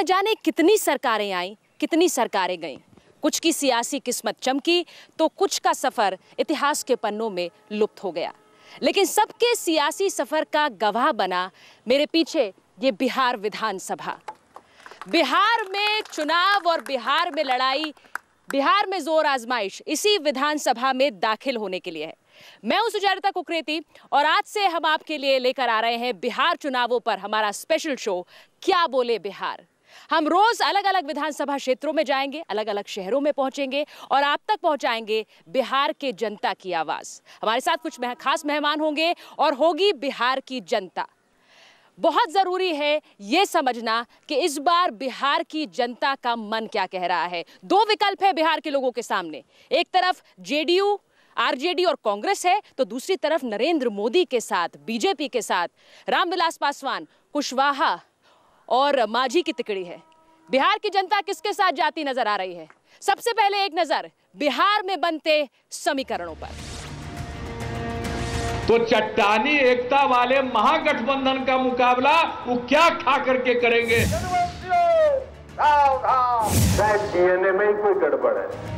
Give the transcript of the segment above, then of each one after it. न जाने कितनी सरकारें आईं, कितनी सरकारें गईं। कुछ की सियासी किस्मत चमकी तो कुछ का सफ़र इतिहास के पन्नों में लुप्त हो गया, लेकिन सबके सियासी सफ़र का गवाह बना मेरे पीछे ये बिहार विधानसभा। बिहार में चुनाव और बिहार में लड़ाई, बिहार में जोर आजमाइश इसी विधानसभा में दाखिल होने के लिए है। मैं हूं सुजाता कुकरेती और आज से हम आपके लिए लेकर आ रहे हैं बिहार चुनावों पर हमारा स्पेशल शो क्या बोले बिहार। हम रोज अलग अलग विधानसभा क्षेत्रों में जाएंगे, अलग अलग शहरों में पहुंचेंगे और आप तक पहुंचाएंगे बिहार के जनता की आवाज। हमारे साथ कुछ खास मेहमान होंगे और होगी बिहार की जनता। बहुत ज़रूरी है ये समझना कि इस बार बिहार की जनता का मन क्या कह रहा है। दो विकल्प है बिहार के लोगों के सामने, एक तरफ जेडीयू, आरजेडी और कांग्रेस है तो दूसरी तरफ नरेंद्र मोदी के साथ, बीजेपी के साथ रामविलास पासवान, कुशवाहा और मांझी की तिकड़ी है। बिहार की जनता किसके साथ जाती नजर आ रही है? सबसे पहले एक नज़र बिहार में बनते समीकरणों पर। तो चट्टानी एकता वाले महागठबंधन का मुकाबला वो क्या खा करके करेंगे? डीएनए में ही कोई गड़बड़ है।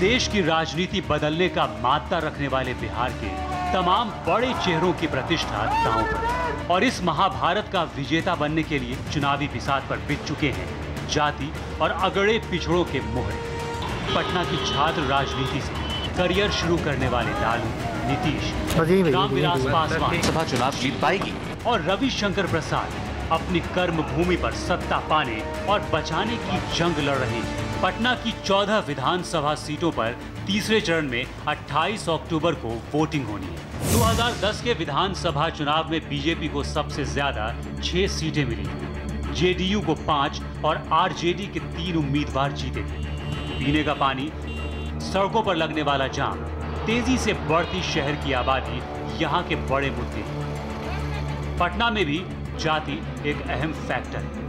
देश की राजनीति बदलने का मादा रखने वाले बिहार के तमाम बड़े चेहरों की प्रतिष्ठा दांव पर और इस महाभारत का विजेता बनने के लिए चुनावी फिसाद पर बिक चुके हैं जाति और अगड़े पिछड़ों के मोहरे। पटना की छात्र राजनीति से करियर शुरू करने वाले लालू, नीतीश, रामविलास पासवान सभा चुनाव जीत पाएगी और रविशंकर प्रसाद अपनी कर्म भूमि पर सत्ता पाने और बचाने की जंग लड़ रहे हैं। पटना की 14 विधानसभा सीटों पर तीसरे चरण में 28 अक्टूबर को वोटिंग होनी है। 2010 के विधानसभा चुनाव में बीजेपी को सबसे ज्यादा 6 सीटें मिली, जेडीयू को 5 और आरजेडी के 3 उम्मीदवार जीते थे। पीने का पानी, सड़कों पर लगने वाला जाम, तेजी से बढ़ती शहर की आबादी यहाँ के बड़े मुद्दे। पटना में भी जाति एक अहम फैक्टर है।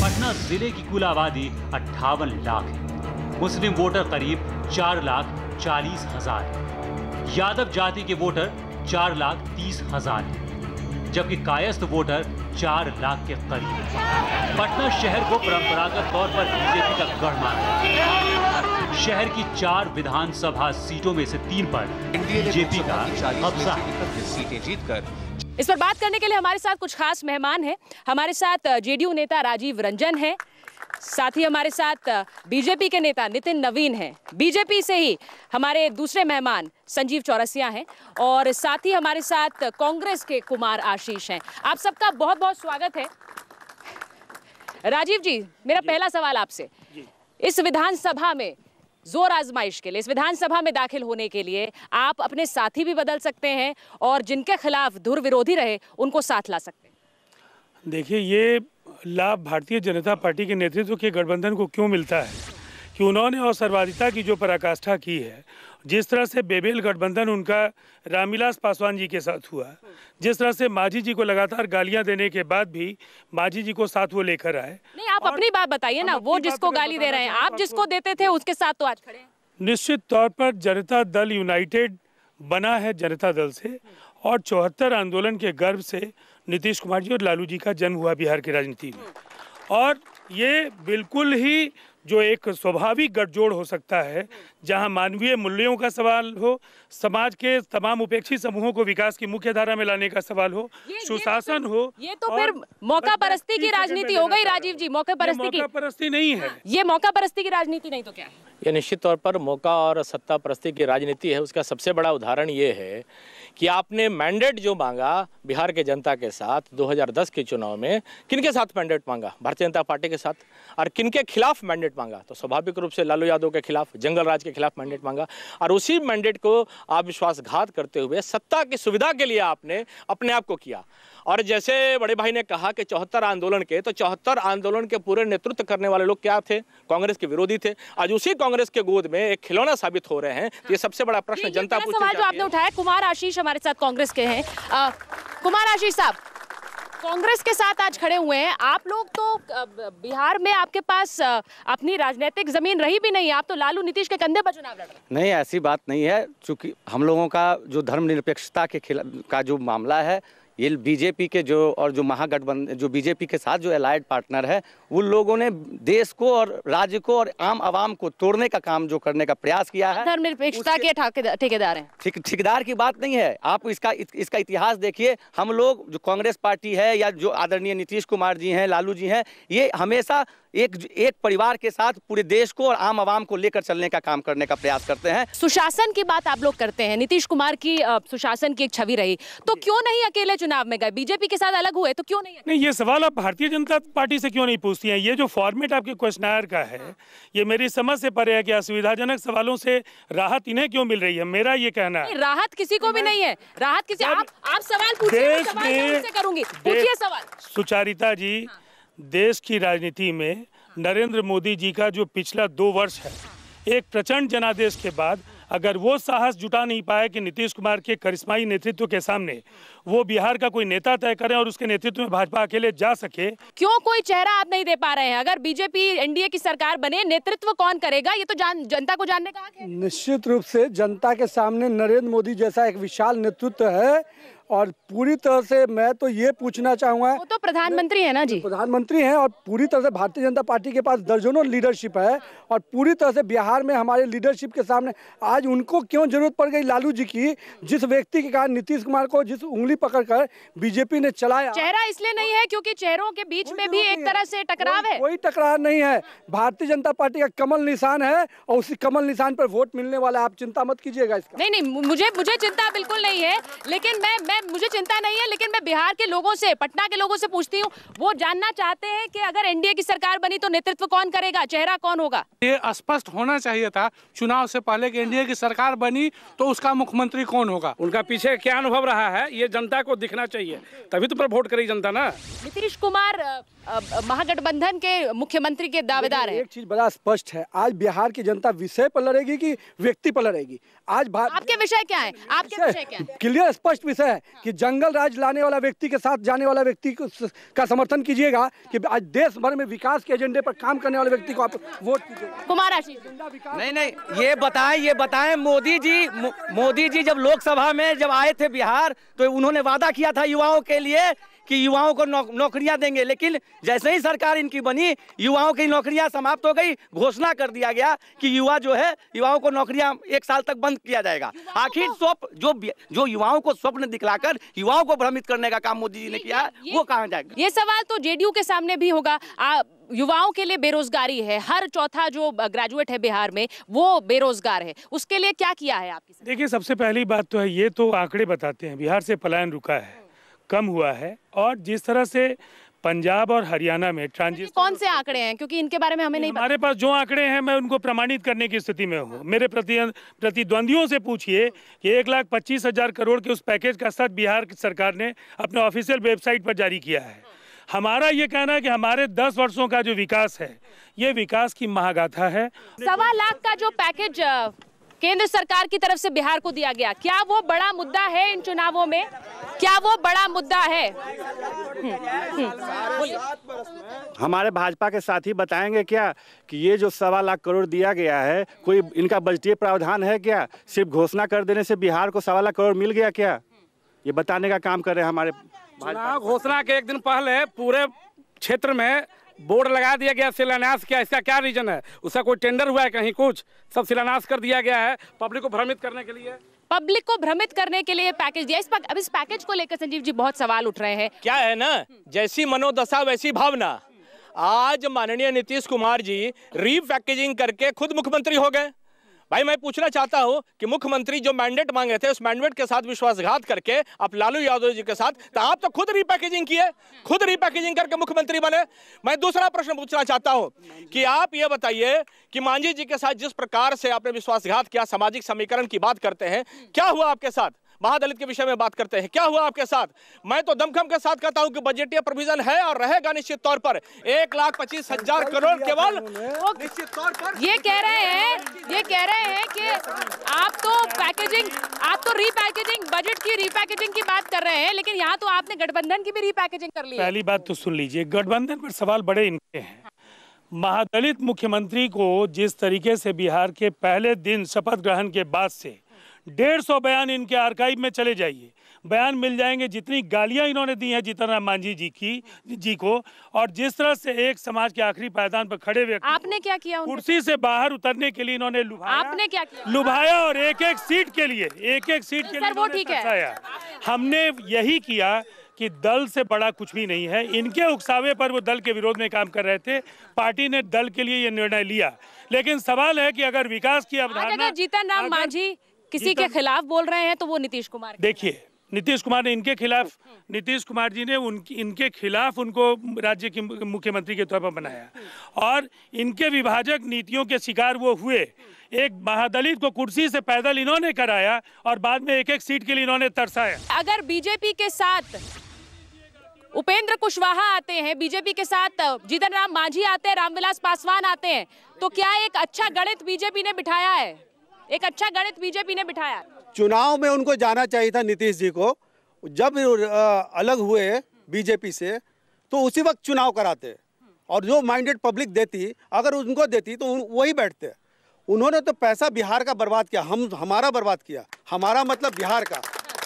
पटना जिले की कुल आबादी 58 लाख है, मुस्लिम वोटर करीब 4,40,000 है, यादव जाति के वोटर 4,30,000 है, जबकि कायस्थ वोटर 4 लाख के करीब है। पटना शहर को परंपरागत तौर पर बीजेपी का गढ़ माना है। शहर की 4 विधानसभा सीटों में से 3 पर बीजेपी का कब्जा। इस पर बात करने के लिए हमारे साथ कुछ खास मेहमान हैं। हमारे साथ जेडीयू नेता राजीव रंजन हैं, साथ ही हमारे साथ बीजेपी के नेता नितिन नवीन हैं, बीजेपी से ही हमारे दूसरे मेहमान संजीव चौरसिया हैं और साथ ही हमारे साथ कांग्रेस के कुमार आशीष हैं। आप सबका बहुत बहुत स्वागत है। राजीव जी, मेरा पहला सवाल आपसे, इस विधानसभा में जोर आजमाइश के लिए, इस विधानसभा में दाखिल होने के लिए आप अपने साथी भी बदल सकते हैं और जिनके खिलाफ धुर विरोधी रहे उनको साथ ला सकते हैं। देखिए, ये लाभ भारतीय जनता पार्टी के नेतृत्व के गठबंधन को क्यों मिलता है कि उन्होंने अवसरवादिता की जो पराकाष्ठा की है, जिस तरह से बेबेल गठबंधन उनका रामविलास पासवान जी के साथ हुआ, जिस तरह से मांझी जी को लगातार गालियां देने के बाद भी मांझी जी को साथ वो लेकर आए। नहीं, आप अपनी बात बताइए ना, वो जिसको गाली दे रहे हैं, आप जिसको देते थे उसके साथ तो आज खड़े हैं। निश्चित तौर पर जनता दल यूनाइटेड बना है जनता दल से और 74 आंदोलन के गर्भ से नीतीश कुमार जी और लालू जी का जन्म हुआ बिहार की राजनीति में। और ये बिल्कुल ही जो एक स्वाभाविक गठजोड़ हो सकता है, जहां मानवीय मूल्यों का सवाल हो, समाज के तमाम उपेक्षित समूहों को विकास की मुख्य धारा में लाने का सवाल हो, सुशासन हो। ये तो फिर मौका परस्ती की राजनीति हो गई राजीव जी। मौका परस्ती नहीं है ये, मौका परस्ती की राजनीति नहीं तो क्या है? ये निश्चित तौर पर मौका और सत्ता परस्ती की राजनीति है। उसका सबसे बड़ा उदाहरण ये है कि आपने मैंडेट जो मांगा बिहार के जनता के साथ 2010 के चुनाव में, किनके साथ मैंडेट मांगा? भारतीय जनता पार्टी के साथ। और किनके खिलाफ मैंडेट मांगा? तो स्वाभाविक रूप से लालू यादव के खिलाफ, जंगल राज के खिलाफ मैंडेट मांगा। और उसी मैंडेट को आप विश्वासघात करते हुए सत्ता की सुविधा के लिए आपने अपने आप को किया। और जैसे बड़े भाई ने कहा कि 74 आंदोलन के, तो 74 आंदोलन के पूरे नेतृत्व करने वाले लोग क्या थे? कांग्रेस के विरोधी थे। आज उसी कांग्रेस के गोद में एक खिलौना साबित हो रहे हैं। ये सबसे बड़ा प्रश्न जनता पूछती है। सवाल जो आपने उठाया, कुमार आशीष हमारे साथ कांग्रेस के हैं। कुमार आशीष साहब, कांग्रेस के साथ आज खड़े हुए हैं आप लोग। तो बिहार में आपके पास अपनी राजनीतिक जमीन रही भी नहीं, आप तो लालू नीतीश के कंधे पर चुनाव लड़ रहे हैं। नहीं, ऐसी बात नहीं है। चूंकि हम लोगों का जो धर्मनिरपेक्षता के खिलाफ का जो मामला है, ये बीजेपी के जो और जो महागठबंधन, जो बीजेपी के साथ जो एलाइड पार्टनर है, उन लोगों ने देश को और राज्य को और आम आवाम को तोड़ने का काम जो करने का प्रयास किया है। धर्मनिरपेक्षता के ठेकेदार हैं। ठेकेदार की बात नहीं है। आप इसका इतिहास देखिए। हम लोग जो कांग्रेस पार्टी है या जो आदरणीय नीतीश कुमार जी हैं, लालू जी हैं, ये हमेशा एक परिवार के साथ पूरे देश को और आम आवाम को लेकर चलने का काम करने का प्रयास करते हैं। सुशासन की बात आप लोग करते हैं, नीतीश कुमार की सुशासन की एक छवि रही, तो क्यों नहीं अकेले चुनाव में गए? बीजेपी के साथ अलग हुए तो क्यों नहीं? नहीं, ये सवाल आप भारतीय जनता पार्टी से क्यों नहीं पूछती हैं? ये जो फॉर्मेट आपके क्वेश्चनायर का है, ये मेरी समझ से परे है कि असुविधाजनक सवालों से राहत इन्हें क्यों मिल रही है। मेरा ये कहना है राहत किसी को भी नहीं है। राहत किसी आप सवाल पूछिए, करूंगी पूछिए सवाल। सुचारिता जी, देश की राजनीति में नरेंद्र मोदी जी का जो पिछला 2 वर्ष है, एक प्रचंड जनादेश के बाद अगर वो साहस जुटा नहीं पाए कि नीतीश कुमार के करिश्माई नेतृत्व के सामने वो बिहार का कोई नेता तय करें और उसके नेतृत्व में भाजपा अकेले जा सके। क्यों कोई चेहरा आप नहीं दे पा रहे हैं? अगर बीजेपी एनडीए की सरकार बने, नेतृत्व कौन करेगा, ये तो जनता को जानने का हक है। निश्चित रूप से जनता के सामने नरेंद्र मोदी जैसा एक विशाल नेतृत्व है और पूरी तरह से मैं तो ये पूछना चाहूँगा, वो तो प्रधानमंत्री है ना जी, प्रधानमंत्री हैं और पूरी तरह से भारतीय जनता पार्टी के पास दर्जनों लीडरशिप है और पूरी तरह से बिहार में हमारे लीडरशिप के सामने आज उनको क्यों जरूरत पड़ गई लालू जी की, जिस व्यक्ति के कारण नीतीश कुमार को जिस उंगली पकड़कर बीजेपी ने चलाया। चेहरा इसलिए नहीं है क्योंकि चेहरों के बीच में भी एक तरह से टकराव है। कोई टकराव नहीं है, भारतीय जनता पार्टी का कमल निशान है और उसी कमल निशान पर वोट मिलने वाला है। आप चिंता मत कीजिएगा इसका। नहीं नहीं, मुझे चिंता बिल्कुल नहीं है, लेकिन मुझे चिंता नहीं है, लेकिन मैं बिहार के लोगों से, पटना के लोगों से पूछती हूँ, वो जानना चाहते हैं कि अगर एनडीए की सरकार बनी तो नेतृत्व कौन करेगा, चेहरा कौन होगा। ये स्पष्ट होना चाहिए था चुनाव से पहले कि एनडीए की सरकार बनी तो उसका मुख्यमंत्री कौन होगा, उनका पीछे क्या अनुभव रहा है, ये जनता को दिखना चाहिए, तभी तो पर वोट करेगी जनता ना। नीतीश कुमार महागठबंधन के मुख्यमंत्री के दावेदार है। एक चीज बड़ा स्पष्ट है, आज बिहार की जनता विषय पर लड़ेगी कि व्यक्ति पर लड़ेगी। आज आपके विषय क्या है, आपके विषय क्या है? क्लियर स्पष्ट विषय है कि जंगल राज लाने वाला व्यक्ति के साथ जाने वाला व्यक्ति का समर्थन कीजिएगा, कि आज देश भर में विकास के एजेंडे पर काम करने वाले व्यक्ति को आप वोट कीजिएगा। कुमार आशीष नहीं नहीं, ये बताएं मोदी जी, मोदी जी जब लोकसभा में जब आए थे बिहार तो उन्होंने वादा किया था युवाओं के लिए कि युवाओं को नौकरियां देंगे, लेकिन जैसे ही सरकार इनकी बनी युवाओं की नौकरियां समाप्त हो गई। घोषणा कर दिया गया कि युवाओं को नौकरियां 1 साल तक बंद किया जाएगा। आखिर जो युवाओं को स्वप्न दिखलाकर युवाओं को भ्रमित करने का काम मोदी जी ने किया, वो कहां जाएगा? ये सवाल तो जेडीयू के सामने भी होगा। युवाओं के लिए बेरोजगारी है, हर चौथा जो ग्रेजुएट है बिहार में वो बेरोजगार है, उसके लिए क्या किया है आपकी? देखिए, सबसे पहली बात तो है, ये तो आंकड़े बताते हैं बिहार से पलायन रुका है, कम हुआ है, और जिस तरह से पंजाब और हरियाणा में ट्रांजिशन। कौन से आंकड़े हैं, क्योंकि इनके बारे में हमें नहीं पता। हमारे पास जो आंकड़े हैं मैं उनको प्रमाणित करने की स्थिति में हूँ। मेरे प्रतिद्वंदियों से पूछिए कि 1,25,000 करोड़ के उस पैकेज का सच बिहार सरकार ने अपने ऑफिशियल वेबसाइट पर जारी किया है। हमारा ये कहना है कि हमारे 10 वर्षों का जो विकास है, ये विकास की महागाथा है। 1.25 लाख का जो पैकेज केंद्र सरकार की तरफ से बिहार को दिया गया, क्या वो बड़ा मुद्दा है इन चुनावों में? क्या वो बड़ा मुद्दा है? हमारे भाजपा के साथी बताएंगे क्या कि ये जो 1.25 लाख करोड़ दिया गया है, कोई इनका बजटीय प्रावधान है क्या? सिर्फ घोषणा कर देने से बिहार को 1.25 लाख करोड़ मिल गया क्या? ये बताने का काम कर रहे हैं हमारे भाजपा। घोषणा के एक दिन पहले पूरे क्षेत्र में बोर्ड लगा दिया गया शिलान्यास, क्या इसका क्या रीजन है? उसका कोई टेंडर हुआ है कहीं? कुछ सब शिलान्यास कर दिया गया है पब्लिक को भ्रमित करने के लिए, पब्लिक को भ्रमित करने के लिए पैकेज दिया। अब इस पैकेज को लेकर संजीव जी बहुत सवाल उठ रहे हैं। क्या है ना, जैसी मनोदशा वैसी भावना। आज माननीय नीतीश कुमार जी रीपैकेजिंग करके खुद मुख्यमंत्री हो गए। भाई, मैं पूछना चाहता हूं कि मुख्यमंत्री जो मैंडेट मांगे थे, उस मैंडेट के साथ विश्वासघात करके आप लालू यादव जी के साथ, तो आप तो खुद रीपैकेजिंग किए, खुद रीपैकेजिंग करके मुख्यमंत्री बने। मैं दूसरा प्रश्न पूछना चाहता हूं कि आप ये बताइए कि मांझी जी के साथ जिस प्रकार से आपने विश्वासघात किया, सामाजिक समीकरण की बात करते हैं, क्या हुआ आपके साथ? महादलित के विषय में बात करते हैं, क्या हुआ आपके साथ? मैं तो दमखम के साथ कहता हूं कि बजटीय प्रोविजन है और रहेगा निश्चित तौर पर। 1,25,000 करोड़ केवल निश्चित तौर पर। ये कह रहे हैं कि आप तो रीपैकेजिंग, बजट की रीपैकेजिंग की बात कर रहे हैं, लेकिन यहाँ तो आपने गठबंधन की भी रीपैकेजिंग कर ली। पहली बात तो सुन लीजिए, गठबंधन पर सवाल बड़े इनके हैं। महादलित मुख्यमंत्री को जिस तरीके से बिहार के पहले दिन शपथ ग्रहण के बाद से 150 बयान इनके आर्काइव में चले जाइए, बयान मिल जाएंगे, जितनी गालियां इन्होंने दी हैं जीतन राम मांझी जी को, और जिस तरह से एक समाज के आखिरी पायदान पर खड़े व्यक्ति, आपने क्या किया? कुर्सी से बाहर उतरने के लिए इन्होंने लुभाया और एक-एक सीट के लिए फंसाया। हमने यही किया कि दल से बड़ा कुछ भी नहीं है। इनके उकसावे पर वो दल के विरोध में काम कर रहे थे, पार्टी ने दल के लिए ये निर्णय लिया। लेकिन सवाल है कि अगर विकास की अवधारणा, जीतन राम मांझी किसी के खिलाफ बोल रहे हैं तो वो नीतीश कुमार, देखिए नीतीश कुमार ने इनके खिलाफ, नीतीश कुमार जी ने इनके खिलाफ उनको राज्य के मुख्यमंत्री के तौर पर बनाया और इनके विभाजक नीतियों के शिकार वो हुए। एक महादलित को कुर्सी से पैदल इन्होंने कराया और बाद में एक एक सीट के लिए इन्होंने तरसाया। अगर बीजेपी के साथ उपेंद्र कुशवाहा आते हैं, बीजेपी के साथ जीतन राम मांझी आते हैं, रामविलास पासवान आते हैं, तो क्या एक अच्छा गणित बीजेपी ने बिठाया है? एक अच्छा गणित बीजेपी ने बिठाया। चुनाव में उनको जाना चाहिए था नीतीश जी को। जब अलग हुए बीजेपी से तो उसी वक्त चुनाव कराते और जो माइंडेड पब्लिक देती, अगर उनको देती तो वही बैठते। उन्होंने तो पैसा बिहार का बर्बाद किया, हमारा बर्बाद किया, हमारा मतलब बिहार का।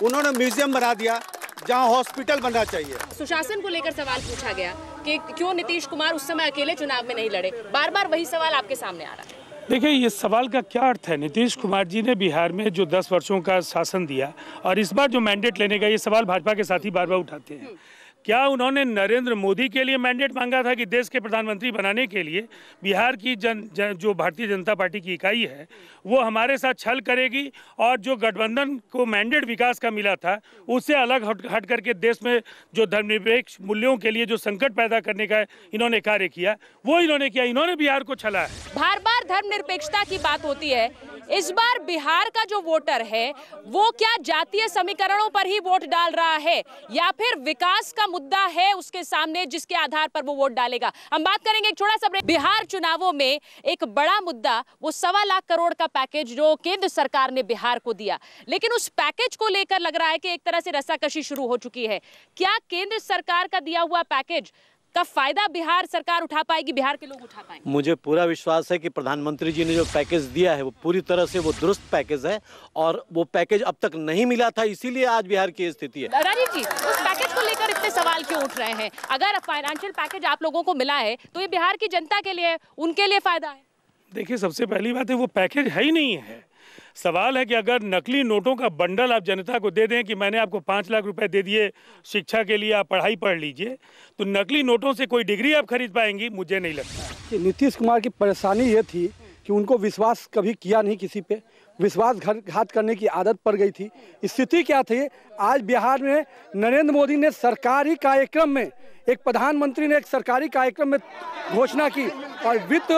उन्होंने म्यूजियम बना दिया जहां हॉस्पिटल बनना चाहिए। सुशासन को लेकर सवाल पूछा गया कि क्यों नीतीश कुमार उस समय अकेले चुनाव में नहीं लड़े, बार बार वही सवाल आपके सामने आ रहा है। देखिए, ये सवाल का क्या अर्थ है? नीतीश कुमार जी ने बिहार में जो 10 वर्षों का शासन दिया और इस बार जो मैंडेट लेने का, ये सवाल भाजपा के साथी बार बार उठाते हैं। क्या उन्होंने नरेंद्र मोदी के लिए मैंडेट मांगा था कि देश के प्रधानमंत्री बनाने के लिए बिहार की जो भारतीय जनता पार्टी की इकाई है वो हमारे साथ छल करेगी और जो गठबंधन को मैंडेट विकास का मिला था उससे अलग हट करके देश में जो धर्मनिरपेक्ष मूल्यों के लिए जो संकट पैदा करने का इन्होंने कार्य किया वो इन्होंने किया। इन्होंने बिहार को छला है। बार बार धर्मनिरपेक्षता की बात होती है, इस बार बिहार का जो वोटर है वो क्या जातीय समीकरणों पर ही वोट डाल रहा है या फिर विकास का मुद्दा है उसके सामने जिसके आधार पर वो वोट डालेगा? हम बात करेंगे एक छोटा सा ब्रेक। बिहार चुनावों में एक बड़ा मुद्दा वो 1.25 लाख करोड़ का पैकेज जो केंद्र सरकार ने बिहार को दिया, लेकिन उस पैकेज को लेकर लग रहा है कि एक तरह से रस्साकशी शुरू हो चुकी है। क्या केंद्र सरकार का दिया हुआ पैकेज का फायदा बिहार सरकार उठा पाएगी, बिहार के लोग उठा पाएंगे? मुझे पूरा विश्वास है कि प्रधानमंत्री जी ने जो पैकेज दिया है वो पूरी तरह से वो दुरुस्त पैकेज है और वो पैकेज अब तक नहीं मिला था, इसीलिए आज बिहार की स्थिति है। राजीव जी, उस पैकेज को लेकर इतने सवाल क्यों उठ रहे हैं? अगर फाइनेंशियल पैकेज आप लोगों को मिला है तो ये बिहार की जनता के लिए, उनके लिए फायदा है। देखिए, सबसे पहली बात है वो पैकेज है ही नहीं है। सवाल है कि अगर नकली नोटों का बंडल आप जनता को दे दें कि मैंने आपको 5 लाख रुपए दे दिए शिक्षा के लिए, आप पढ़ाई पढ़ लीजिए, तो नकली नोटों से कोई डिग्री आप खरीद पाएंगी? मुझे नहीं लगता। कि नीतीश कुमार की परेशानी ये थी कि उनको विश्वास कभी किया नहीं, किसी पे विश्वासघात करने की आदत पड़ गई थी। स्थिति क्या थी? आज बिहार में नरेंद्र मोदी ने सरकारी कार्यक्रम में, एक प्रधानमंत्री ने एक सरकारी कार्यक्रम में घोषणा की और वित्त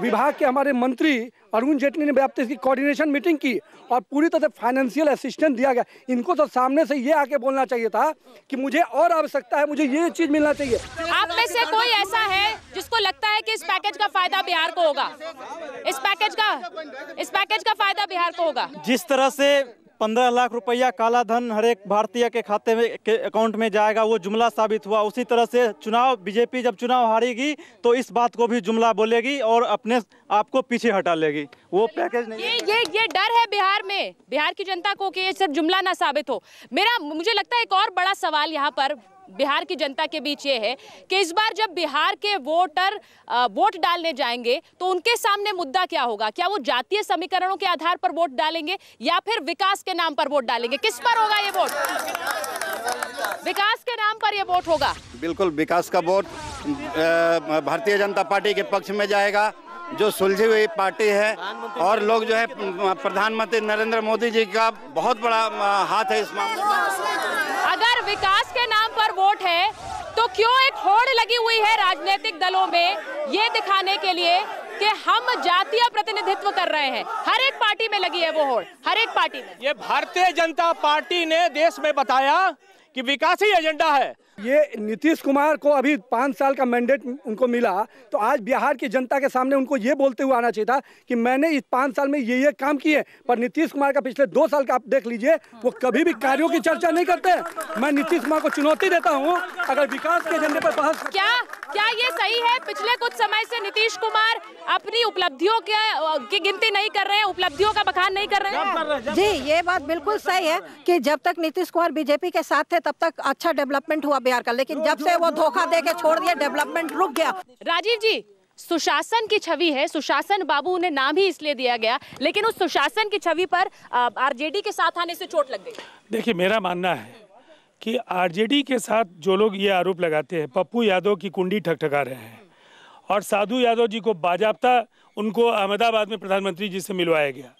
विभाग के हमारे मंत्री अरुण जेटली ने व्याप्त इसकी कोऑर्डिनेशन मीटिंग की और पूरी तरह से फाइनेंशियल असिस्टेंस दिया गया। इनको तो सामने से ये आके बोलना चाहिए था कि मुझे और आवश्यकता है, मुझे ये चीज मिलना चाहिए। आप में से कोई ऐसा है जिसको लगता है कि इस पैकेज का फायदा बिहार को होगा? इस पैकेज का फायदा बिहार को होगा। जिस तरह से 15 लाख रुपया काला धन हर एक भारतीय के खाते में, के अकाउंट में जाएगा, वो जुमला साबित हुआ। उसी तरह से चुनाव बीजेपी जब चुनाव हारेगी तो इस बात को भी जुमला बोलेगी और अपने आप को पीछे हटा लेगी। वो पैकेज नहीं, ये डर है बिहार में, बिहार की जनता को कि ये सिर्फ जुमला ना साबित हो। मुझे लगता है एक और बड़ा सवाल यहाँ पर बिहार की जनता के बीच ये है कि इस बार जब बिहार के वोटर वोट डालने जाएंगे तो उनके सामने मुद्दा क्या होगा? क्या वो जातीय समीकरणों के आधार पर वोट डालेंगे या फिर विकास के नाम पर वोट डालेंगे? किस पर होगा ये वोट? विकास के नाम पर ये वोट होगा। बिल्कुल, विकास का वोट भारतीय जनता पार्टी के पक्ष में जाएगा, जो सुलझी हुई पार्टी है और लोग जो है प्रधानमंत्री नरेंद्र मोदी जी का बहुत बड़ा हाथ है इस मामले में। अगर विकास के नाम पर वोट है तो क्यों एक होड़ लगी हुई है राजनीतिक दलों में ये दिखाने के लिए कि हम जातीय प्रतिनिधित्व कर रहे हैं? हर एक पार्टी में लगी है वो होड़, हर एक पार्टी में। ये भारतीय जनता पार्टी ने देश में बताया कि विकासी एजेंडा है ये नीतीश कुमार को अभी 5 साल का मैंडेट उनको मिला, तो आज बिहार की जनता के सामने उनको ये बोलते हुए आना चाहिए था कि मैंने इस 5 साल में ये काम किए। पर नीतीश कुमार का पिछले 2 साल का आप देख लीजिए, वो कभी भी कार्यों की चर्चा नहीं करते। मैं नीतीश कुमार को चुनौती देता हूँ, अगर विकास के एजेंडे पर बहस। क्या ये सही है पिछले कुछ समय से नीतीश कुमार अपनी उपलब्धियों की गिनती नहीं कर रहे हैं, उपलब्धियों का बखान नहीं कर रहे हैं? जी, ये बात बिल्कुल सही है कि जब तक नीतीश कुमार बीजेपी के साथ थे तब तक अच्छा डेवलपमेंट हुआ बिहार का, लेकिन जब से वो धोखा देके छोड़ दिया डेवलपमेंट रुक गया। राजीव जी, सुशासन की छवि है, सुशासन बाबू उन्हें नाम ही इसलिए दिया गया, लेकिन उस सुशासन की छवि पर आरजेडी के साथ आने से चोट लग गई। देखिए, मेरा मानना है कि आरजेडी के साथ जो लोग ये आरोप लगाते हैं, पप्पू यादव की कुंडी ठकठका रहे हैं और साधु यादव जी को बाजाबता उनको अहमदाबाद में प्रधानमंत्री जी से मिलवाया गया।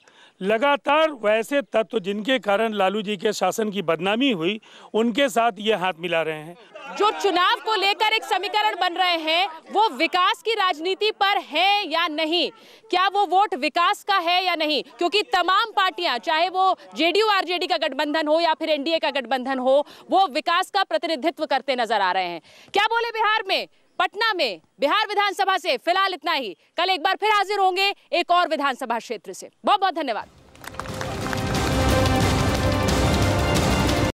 लगातार वैसे तत्व जिनके कारण लालू जी के शासन की बदनामी हुई, उनके साथ ये हाथ मिला रहे हैं। जो चुनाव को लेकर एक समीकरण बन रहे हैं, वो विकास की राजनीति पर है या नहीं, क्या वो वोट विकास का है या नहीं? क्योंकि तमाम पार्टियां, चाहे वो जेडीयू आरजेडी का गठबंधन हो या फिर एनडीए का गठबंधन हो, वो विकास का प्रतिनिधित्व करते नजर आ रहे हैं। क्या बोले बिहार में, पटना में, बिहार विधानसभा से फिलहाल इतना ही। कल एक बार फिर हाजिर होंगे एक और विधानसभा क्षेत्र से। बहुत बहुत धन्यवाद।